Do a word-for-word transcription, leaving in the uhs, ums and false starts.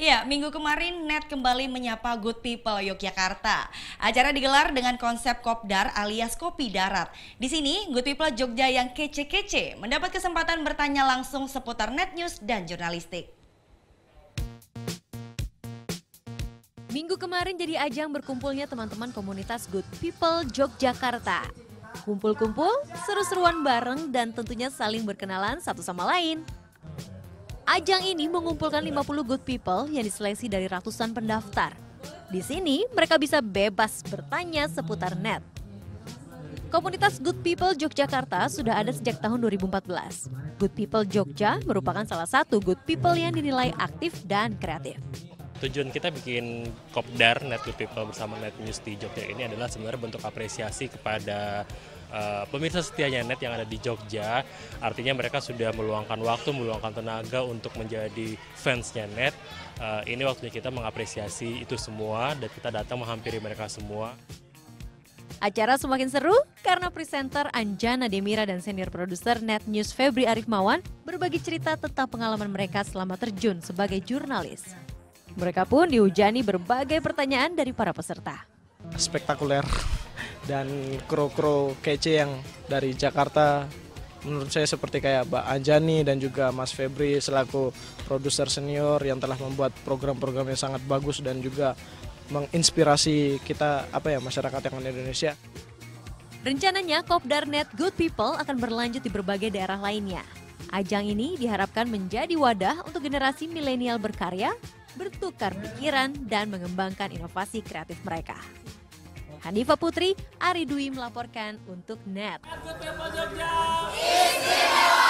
Ya, minggu kemarin N E T kembali menyapa Good People Yogyakarta. Acara digelar dengan konsep kopdar alias kopi darat. Di sini, Good People Jogja yang kece-kece mendapat kesempatan bertanya langsung seputar N E T News dan jurnalistik. Minggu kemarin jadi ajang berkumpulnya teman-teman komunitas Good People Yogyakarta. Kumpul-kumpul, seru-seruan bareng dan tentunya saling berkenalan satu sama lain. Ajang ini mengumpulkan lima puluh good people yang diseleksi dari ratusan pendaftar. Di sini mereka bisa bebas bertanya seputar N E T. Komunitas Good People Yogyakarta sudah ada sejak tahun dua ribu empat belas. Good People Jogja merupakan salah satu good people yang dinilai aktif dan kreatif. Tujuan kita bikin kopdar N E T Good People bersama N E T News di Jogja ini adalah sebenarnya bentuk apresiasi kepada Uh, pemirsa setianya N E T yang ada di Jogja. Artinya mereka sudah meluangkan waktu, meluangkan tenaga untuk menjadi fansnya N E T. Uh, ini waktunya kita mengapresiasi itu semua dan kita datang menghampiri mereka semua. Acara semakin seru karena presenter Anjana Demira dan senior produser N E T News Febri Arifmawan berbagi cerita tentang pengalaman mereka selama terjun sebagai jurnalis. Mereka pun dihujani berbagai pertanyaan dari para peserta. Spektakuler. Dan kro-kro kece yang dari Jakarta menurut saya seperti kayak Mbak Anjani dan juga Mas Febri selaku produser senior yang telah membuat program-program yang sangat bagus dan juga menginspirasi kita apa ya masyarakat yang ada di Indonesia. Rencananya Kopdar N E T Good People akan berlanjut di berbagai daerah lainnya. Ajang ini diharapkan menjadi wadah untuk generasi milenial berkarya, bertukar pikiran dan mengembangkan inovasi kreatif mereka. Hanifah Putri, Ari Dwi melaporkan untuk N E T.